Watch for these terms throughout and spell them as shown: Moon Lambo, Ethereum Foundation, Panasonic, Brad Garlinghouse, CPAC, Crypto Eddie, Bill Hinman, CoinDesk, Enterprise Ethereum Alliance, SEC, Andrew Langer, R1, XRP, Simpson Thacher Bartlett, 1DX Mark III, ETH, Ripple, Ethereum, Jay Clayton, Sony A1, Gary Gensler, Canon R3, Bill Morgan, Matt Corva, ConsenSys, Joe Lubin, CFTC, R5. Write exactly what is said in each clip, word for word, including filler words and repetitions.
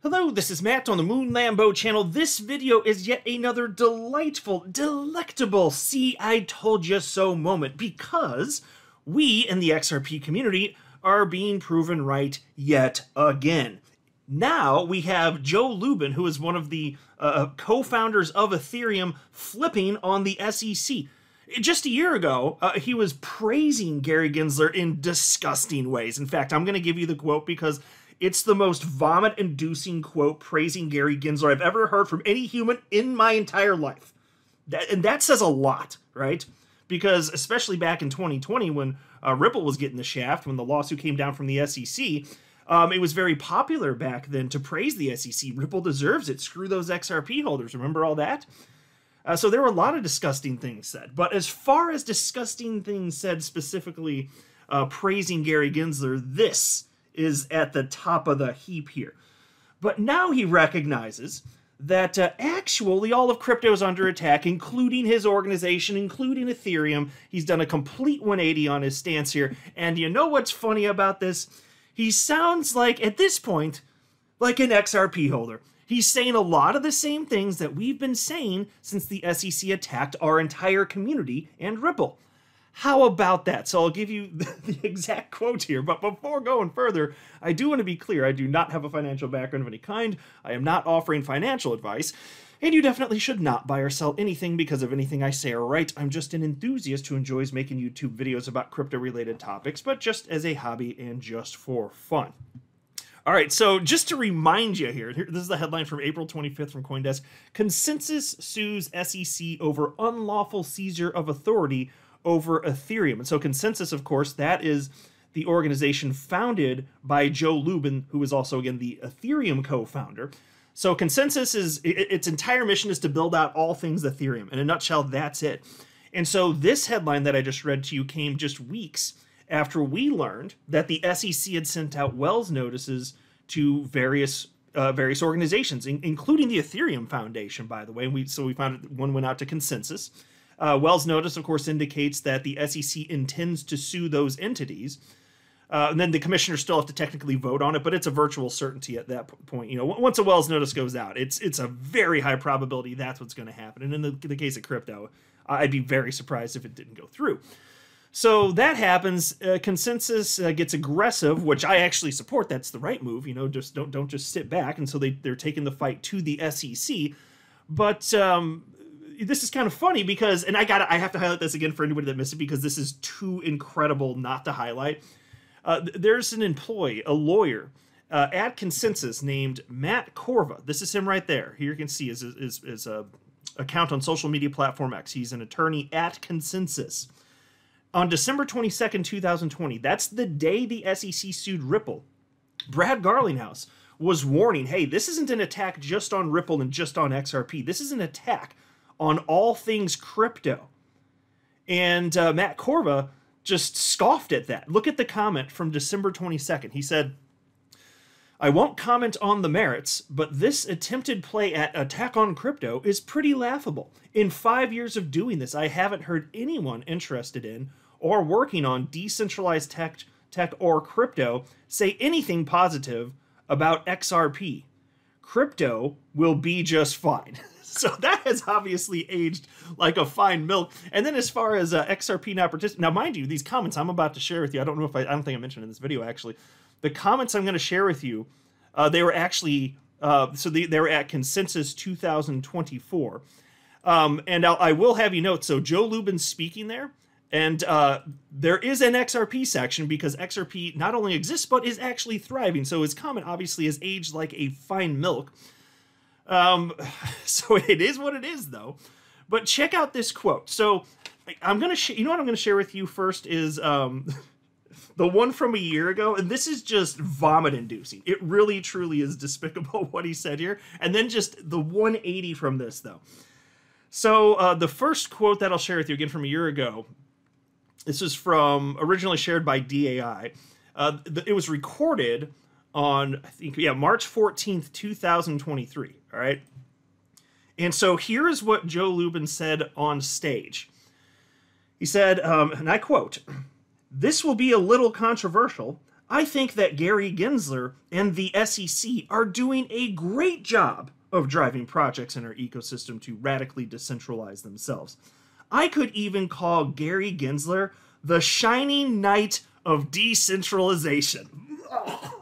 Hello, this is Matt on the Moon Lambo channel. This video is yet another delightful, delectable see I told you so moment because we in the X R P community are being proven right yet again. Now we have Joe Lubin, who is one of the uh, co-founders of Ethereum, flipping on the S E C. Just a year ago, uh, he was praising Gary Gensler in disgusting ways. In fact, I'm going to give you the quote because it's the most vomit-inducing quote praising Gary Gensler I've ever heard from any human in my entire life. That, and that says a lot, right? Because especially back in twenty twenty when uh, Ripple was getting the shaft, when the lawsuit came down from the S E C, um, it was very popular back then to praise the S E C. Ripple deserves it. Screw those X R P holders. Remember all that? Uh, so there were a lot of disgusting things said. But as far as disgusting things said specifically uh, praising Gary Gensler, this is at the top of the heap here. But now he recognizes that uh, actually all of crypto is under attack, including his organization, including Ethereum. He's done a complete one eighty on his stance here. And you know what's funny about this? He sounds like, at this point, like an X R P holder. He's saying a lot of the same things that we've been saying since the S E C attacked our entire community and Ripple. How about that? So I'll give you the exact quote here, but before going further, I do want to be clear. I do not have a financial background of any kind. I am not offering financial advice, and you definitely should not buy or sell anything because of anything I say or write. I'm just an enthusiast who enjoys making YouTube videos about crypto-related topics, but just as a hobby and just for fun. All right, so just to remind you here, this is the headline from April twenty-fifth from CoinDesk. ConsenSys sues S E C over unlawful seizure of authority over Ethereum. And so ConsenSys, of course, that is the organization founded by Joe Lubin, who is also, again, the Ethereum co-founder. So ConsenSys, is its entire mission is to build out all things Ethereum. In a nutshell, that's it. And so this headline that I just read to you came just weeks after we learned that the S E C had sent out Wells notices to various uh, various organizations, in, including the Ethereum Foundation, by the way. And we, so we found that one went out to ConsenSys. Uh, Wells notice, of course, indicates that the S E C intends to sue those entities. Uh, and then the commissioners still have to technically vote on it, but it's a virtual certainty at that point. You know, once a Wells notice goes out, it's it's a very high probability that's what's going to happen. And in the, in the case of crypto, I'd be very surprised if it didn't go through. So that happens. Uh, ConsenSys uh, gets aggressive, which I actually support. That's the right move. You know, just don't don't just sit back. And so they they're taking the fight to the S E C. But um, this is kind of funny because, and I got I have to highlight this again for anybody that missed it because this is too incredible not to highlight. Uh, there's an employee, a lawyer uh, at ConsenSys named Matt Corva. This is him right there. Here you can see his his, his uh, account on social media platform X. He's an attorney at ConsenSys. On December twenty-second, two thousand twenty, that's the day the S E C sued Ripple, Brad Garlinghouse was warning, hey, this isn't an attack just on Ripple and just on X R P. This is an attack on all things crypto. And uh, Matt Corva just scoffed at that. Look at the comment from December twenty-second. He said, I won't comment on the merits, but this attempted play at attack on crypto is pretty laughable. In five years of doing this, I haven't heard anyone interested in or working on decentralized tech, tech or crypto say anything positive about X R P. Crypto will be just fine. So that has obviously aged like a fine milk. And then as far as uh, X R P not participating, now mind you, these comments I'm about to share with you, I don't know if I, I don't think I mentioned in this video actually, the comments I'm going to share with you, uh, they were actually, uh, so they, they were at ConsenSys two thousand twenty-four. Um, and I'll, I will have you note, so Joe Lubin's speaking there, and uh, there is an X R P section because X R P not only exists, but is actually thriving. So his comment obviously has aged like a fine milk. Um, so it is what it is, though. But check out this quote. So I'm going to, you know what I'm going to share with you first is um, the one from a year ago. And this is just vomit-inducing. It really, truly is despicable what he said here. And then just the one eighty from this, though. So uh, the first quote that I'll share with you again from a year ago, this is from originally shared by D A I. Uh, it was recorded on, I think, yeah, March fourteenth, two thousand twenty-three. All right. And so here is what Joe Lubin said on stage. He said, um, and I quote, "This will be a little controversial. I think that Gary Gensler and the S E C are doing a great job of driving projects in our ecosystem to radically decentralize themselves. I could even call Gary Gensler the shining knight of decentralization. Oh,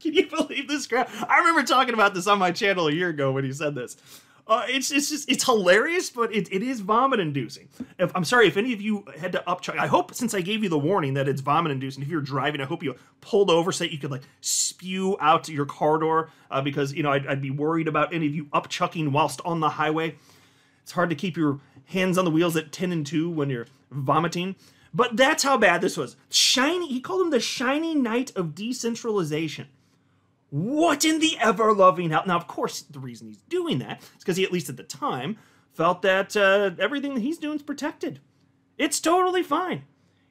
can you believe this crap? I remember talking about this on my channel a year ago when he said this. Uh, it's, it's just, it's hilarious, but it, it is vomit-inducing. If, I'm sorry if any of you had to upcharge. I hope, since I gave you the warning that it's vomit-inducing, if you're driving, I hope you pulled over so that you could, like, spew out your car door, uh, because, you know, I'd, I'd be worried about any of you upchucking whilst on the highway. It's hard to keep your hands on the wheels at ten and two when you're vomiting. But that's how bad this was. Shiny, he called him the shiny knight of decentralization. What in the ever-loving hell? Now, of course, the reason he's doing that is because he, at least at the time, felt that uh, everything that he's doing is protected. It's totally fine.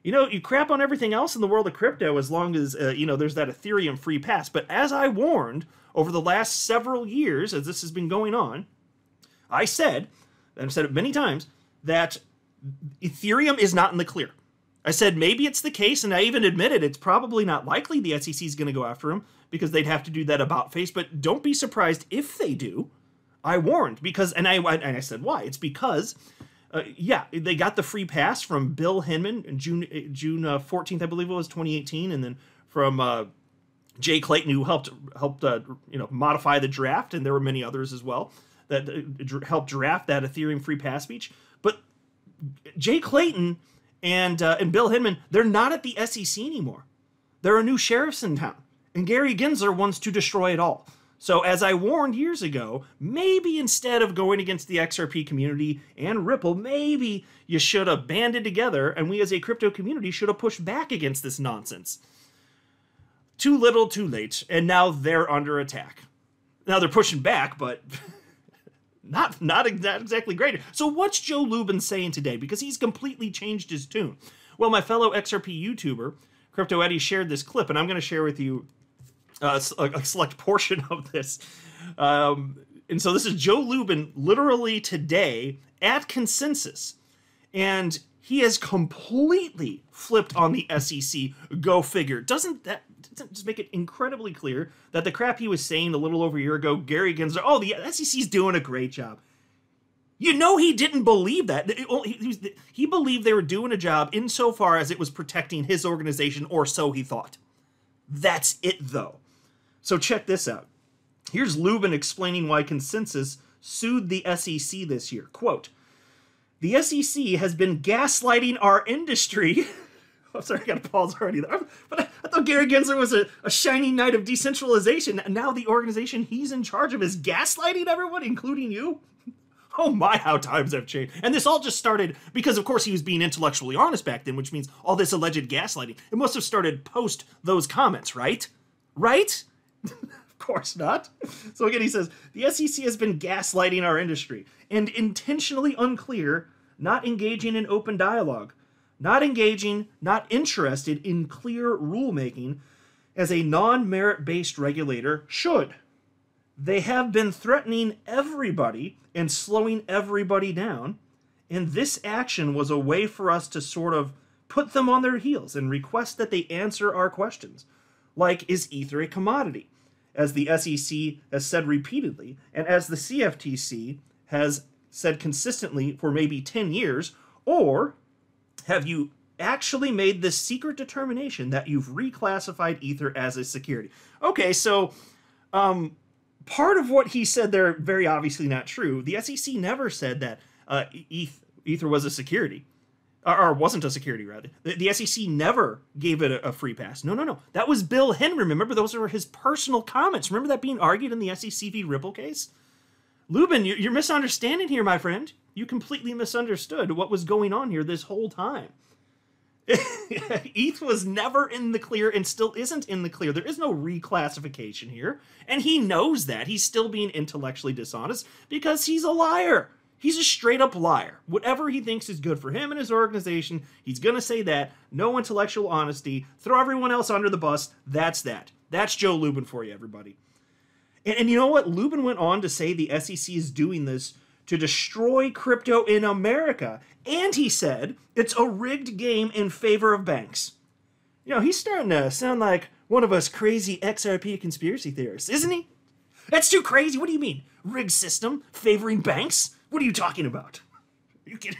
You know, you crap on everything else in the world of crypto as long as, uh, you know, there's that Ethereum free pass. But as I warned over the last several years, as this has been going on, I said, and I've said it many times, that Ethereum is not in the clear. I said, maybe it's the case, and I even admitted it's probably not likely the S E C is going to go after him because they'd have to do that about face, but don't be surprised if they do. I warned, because, and I, and I said why. It's because, uh, yeah, they got the free pass from Bill Hinman in June, June fourteenth, I believe it was, twenty eighteen, and then from uh, Jay Clayton, who helped, helped uh, you know, modify the draft, and there were many others as well that uh, helped draft that Ethereum free pass speech. But Jay Clayton... And, uh, and Bill Hinman, they're not at the S E C anymore. There are new sheriffs in town, and Gary Gensler wants to destroy it all. So as I warned years ago, maybe instead of going against the X R P community and Ripple, maybe you should have banded together, and we as a crypto community should have pushed back against this nonsense. Too little, too late, and now they're under attack. Now they're pushing back, but... Not, not exactly greater. So what's Joe Lubin saying today? Because he's completely changed his tune. Well, my fellow X R P YouTuber, Crypto Eddie, shared this clip, and I'm going to share with you uh, a select portion of this. Um, and so this is Joe Lubin literally today at ConsenSys. And he has completely flipped on the S E C. Go figure. Doesn't that... just make it incredibly clear that the crap he was saying a little over a year ago, Gary Gensler, oh, the S E C's doing a great job. You know he didn't believe that. He believed they were doing a job insofar as it was protecting his organization, or so he thought. That's it, though. So check this out. Here's Lubin explaining why ConsenSys sued the S E C this year. Quote, the S E C has been gaslighting our industry... I'm sorry, I got a pause already there. But I, I thought Gary Gensler was a, a shiny knight of decentralization. And now the organization he's in charge of is gaslighting everyone, including you? Oh my, how times have changed. And this all just started because, of course, he was being intellectually honest back then, which means all this alleged gaslighting. It must have started post those comments, right? Right? Of course not. So again, he says, the S E C has been gaslighting our industry and intentionally unclear, not engaging in open dialogue. Not engaging, not interested in clear rulemaking as a non-merit-based regulator should. They have been threatening everybody and slowing everybody down, and this action was a way for us to sort of put them on their heels and request that they answer our questions. Like, is Ether a commodity? As the S E C has said repeatedly, and as the C F T C has said consistently for maybe ten years, or... have you actually made this secret determination that you've reclassified Ether as a security? Okay, so um, part of what he said there, very obviously not true. The S E C never said that uh, ETH, Ether was a security, or, or wasn't a security, rather. The, the S E C never gave it a, a free pass. No, no, no. That was Bill Hinman. Remember, those were his personal comments. Remember that being argued in the S E C v. Ripple case? Lubin, you're, you're misunderstanding here, my friend. You completely misunderstood what was going on here this whole time. E T H was never in the clear and still isn't in the clear. There is no reclassification here. And he knows that. He's still being intellectually dishonest because he's a liar. He's a straight-up liar. Whatever he thinks is good for him and his organization, he's going to say that. No intellectual honesty. Throw everyone else under the bus. That's that. That's Joe Lubin for you, everybody. And, and you know what? Lubin went on to say the S E C is doing this to destroy crypto in America. And he said, it's a rigged game in favor of banks. You know, he's starting to sound like one of us crazy X R P conspiracy theorists, isn't he? That's too crazy. What do you mean? Rigged system favoring banks? What are you talking about? Are you kidding?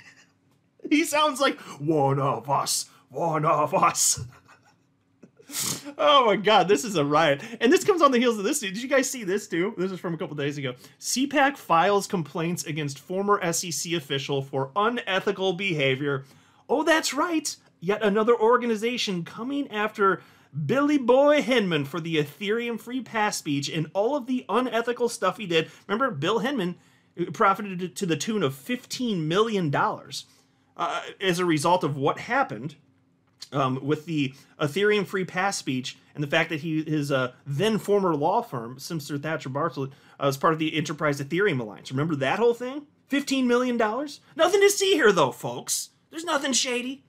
He sounds like one of us. One of us. Oh my God, this is a riot. And this comes on the heels of this dude. Did you guys see this too? This is from a couple days ago. C PAC files complaints against former S E C official for unethical behavior. Oh, that's right. Yet another organization coming after Billy Boy Hinman for the Ethereum free pass speech and all of the unethical stuff he did. Remember, Bill Hinman profited to the tune of fifteen million dollars uh, as a result of what happened. Um, with the Ethereum free pass speech and the fact that he, his uh, then former law firm, Simpson Thacher Bartlett, uh, was part of the Enterprise Ethereum Alliance. Remember that whole thing? fifteen million dollars? Nothing to see here, though, folks. There's nothing shady.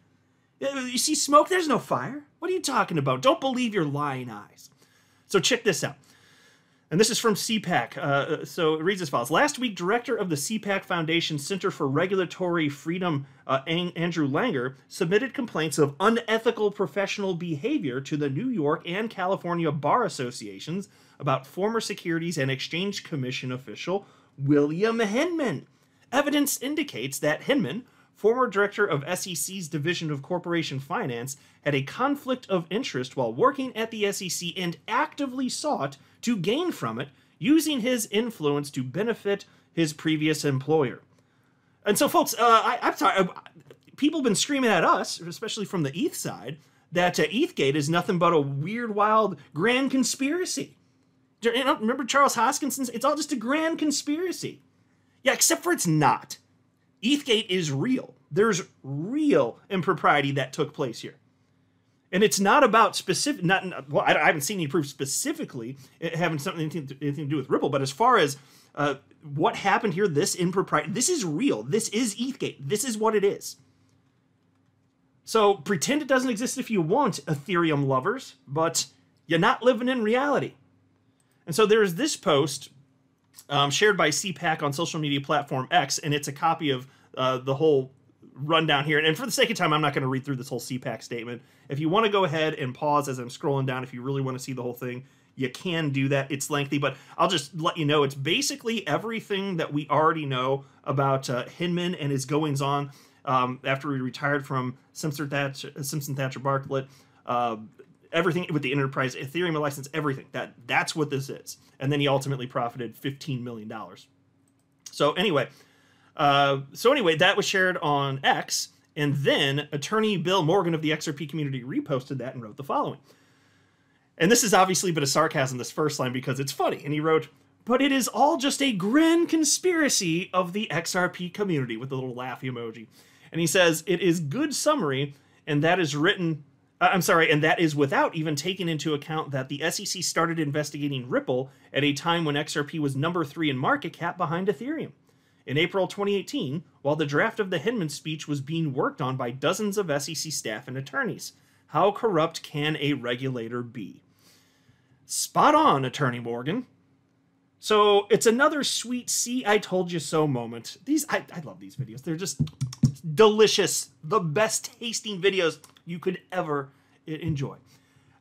You see smoke? There's no fire. What are you talking about? Don't believe your lying eyes. So check this out. And this is from C PAC. Uh, so it reads as follows. Last week, director of the C PAC Foundation Center for Regulatory Freedom, uh, Andrew Langer, submitted complaints of unethical professional behavior to the New York and California Bar Associations about former Securities and Exchange Commission official William Hinman. Evidence indicates that Hinman, former director of S E C's Division of Corporation Finance, had a conflict of interest while working at the S E C and actively sought to gain from it, using his influence to benefit his previous employer. And so, folks, uh, I, I'm sorry, people have been screaming at us, especially from the E T H side, that uh, ETHgate is nothing but a weird, wild, grand conspiracy. You know, remember Charles Hoskinson's? It's all just a grand conspiracy. Yeah, except for it's not. ETHgate is real. There's real impropriety that took place here. And it's not about specific, not, well, I haven't seen any proof specifically having something anything to, anything to do with Ripple, but as far as uh, what happened here, this impropriety, this is real. This is ETHgate. This is what it is. So pretend it doesn't exist if you want, Ethereum lovers, but you're not living in reality. And so there's this post Um, shared by C PAC on social media platform X, and it's a copy of uh, the whole rundown here. And for the sake of time, I'm not going to read through this whole C PAC statement. If you want to go ahead and pause as I'm scrolling down, if you really want to see the whole thing, you can do that. It's lengthy, but I'll just let you know it's basically everything that we already know about uh, Hinman and his goings-on um, after he retired from Simpson Thacher, Simpson Thacher Bartlett, uh, everything with the Enterprise Ethereum license, everything. That that's what this is. And then he ultimately profited fifteen million dollars. So anyway, uh, so anyway, that was shared on X. And then attorney Bill Morgan of the X R P community reposted that and wrote the following. And this is obviously a bit of sarcasm, this first line, because it's funny. And he wrote, "But it is all just a grand conspiracy of the X R P community," with a little laugh emoji. And he says, "It is good summary, and that is written... I'm sorry, and that is without even taking into account that the S E C started investigating Ripple at a time when X R P was number three in market cap behind Ethereum. In April twenty eighteen, while the draft of the Hinman speech was being worked on by dozens of S E C staff and attorneys. How corrupt can a regulator be?" Spot on, Attorney Morgan. So it's another sweet see I told you so moment. These I, I love these videos. They're just delicious. The best tasting videos you could ever enjoy.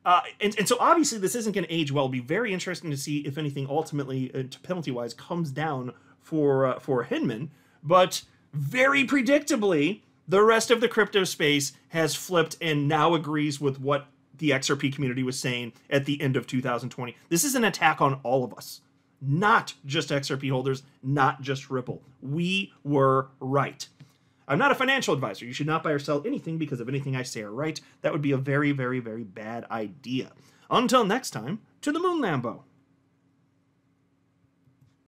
Uh, and, and so obviously this isn't going to age well. It'll be very interesting to see if anything ultimately, uh, penalty-wise, comes down for, uh, for Hinman. But very predictably, the rest of the crypto space has flipped and now agrees with what the X R P community was saying at the end of two thousand twenty. This is an attack on all of us. Not just X R P holders, not just Ripple. We were right. I'm not a financial advisor. You should not buy or sell anything because of anything I say or write. That would be a very, very, very bad idea. Until next time, to the Moon Lambo.